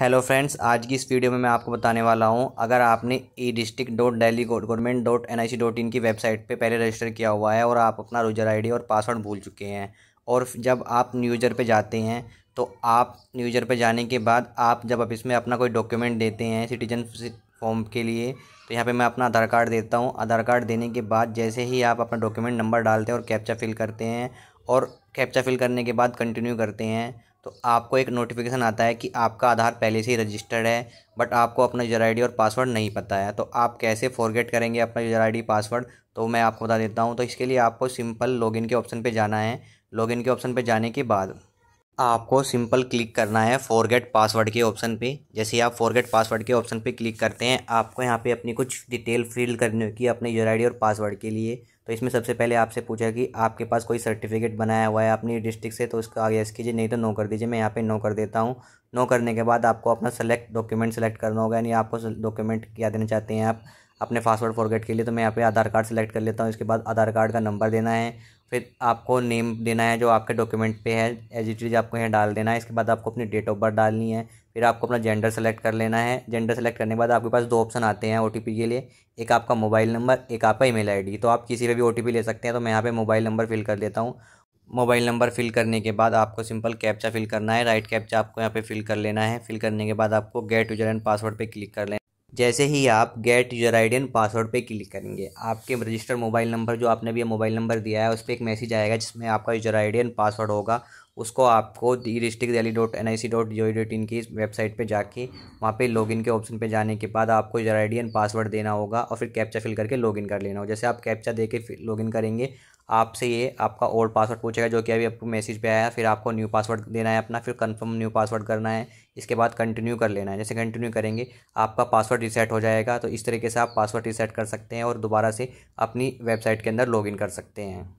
Hello friends, आज की इस वीडियो में मैं आपको बताने वाला हूं, अगर आपने eDistrict.delhi.government.nic.in की वेबसाइट पे पहले रजिस्टर किया हुआ है और आप अपना यूज़र आईडी और पासवर्ड भूल चुके हैं और जब आप न्यू यूज़र पे जाते हैं तो आप न्यू यूज़र पे जाने के बाद आप जब आप इसमें अपना कोई डॉक्यूमेंट देते हैं सिटीजन फॉर्म के लिए, तो यहाँ पर मैं अपना आधार कार्ड देता हूँ। आधार कार्ड देने के बाद जैसे ही आप अपना डॉक्यूमेंट नंबर डालते हैं और कैप्चा फिल करते हैं और कैप्चा फिल करने के बाद कंटिन्यू करते हैं तो आपको एक नोटिफिकेशन आता है कि आपका आधार पहले से ही रजिस्टर्ड है बट आपको अपना यूज़र आईडी और पासवर्ड नहीं पता है। तो आप कैसे फॉरगेट करेंगे अपना यूज़र आईडी पासवर्ड, तो मैं आपको बता देता हूं। तो इसके लिए आपको सिंपल लॉगिन के ऑप्शन पे जाना है। लॉगिन के ऑप्शन पे जाने के बाद आपको सिंपल क्लिक करना है फॉरगेट पासवर्ड के ऑप्शन पर। जैसे ही आप फॉरगेट पासवर्ड के ऑप्शन पर क्लिक करते हैं, आपको यहाँ पर अपनी कुछ डिटेल फिल करनी होगी अपने यूज़र आईडी और पासवर्ड के लिए। तो इसमें सबसे पहले आपसे पूछा कि आपके पास कोई सर्टिफिकेट बनाया हुआ है अपनी डिस्ट्रिक्ट से, तो उसका यस कीजिए, नहीं तो नो कर दीजिए। मैं यहाँ पे नो कर देता हूँ। नो करने के बाद आपको अपना डॉक्यूमेंट सेलेक्ट करना होगा, यानी आपको डॉक्यूमेंट क्या देना चाहते हैं आप अपने पासवर्ड फॉरगेट के लिए। तो मैं यहाँ पे आधार कार्ड सेलेक्ट कर लेता हूँ। इसके बाद आधार कार्ड का नंबर देना है, फिर आपको नेम देना है जो आपके डॉक्यूमेंट पे है, एज इट इज़ आपको यहाँ डाल देना है। इसके बाद आपको अपनी डेट ऑफ बर्थ डालनी है, फिर आपको अपना जेंडर सेलेक्ट कर लेना है। जेंडर सेलेक्ट करने के बाद आपके पास दो ऑप्शन आते हैं ओटीपी के लिए, एक आपका मोबाइल नंबर, एक आपका ईमेल आईडी। तो आप किसी पर भी ओटीपी ले सकते हैं। तो मैं यहाँ पर मोबाइल नंबर फिल कर देता हूँ। मोबाइल नंबर फिल करने के बाद आपको सिंपल कैप्चा फिल करना है, राइट कैप्चा आपको यहाँ पर फिल कर लेना है। फिल करने के बाद आपको गेट यूजर एंड पासवर्ड पर क्लिक कर लेना है। जैसे ही आप get user ID and password पे क्लिक करेंगे, आपके रजिस्टर मोबाइल नंबर जो आपने भी मोबाइल नंबर दिया है उस पर एक मैसेज आएगा जिसमें आपका यूजर आईडी एंड पासवर्ड होगा। उसको आपको eDistrictdelhi.nic.in की वेबसाइट पे जाके वहाँ पे लॉगिन के ऑप्शन पे जाने के बाद आपको यूजर आईडी एंड पासवर्ड देना होगा और फिर कैप्चा फिल करके लॉगिन कर लेना होगा। जैसे आप कैप्चा दे के लॉगिन करेंगे, आपसे ये आपका ओल्ड पासवर्ड पूछेगा जो कि अभी आपको मैसेज पे आया है। फिर आपको न्यू पासवर्ड देना है अपना, फिर कंफर्म न्यू पासवर्ड करना है। इसके बाद कंटिन्यू कर लेना है। जैसे कंटिन्यू करेंगे आपका पासवर्ड रीसेट हो जाएगा। तो इस तरीके से आप पासवर्ड रीसेट कर सकते हैं और दोबारा से अपनी वेबसाइट के अंदर लॉगिन कर सकते हैं।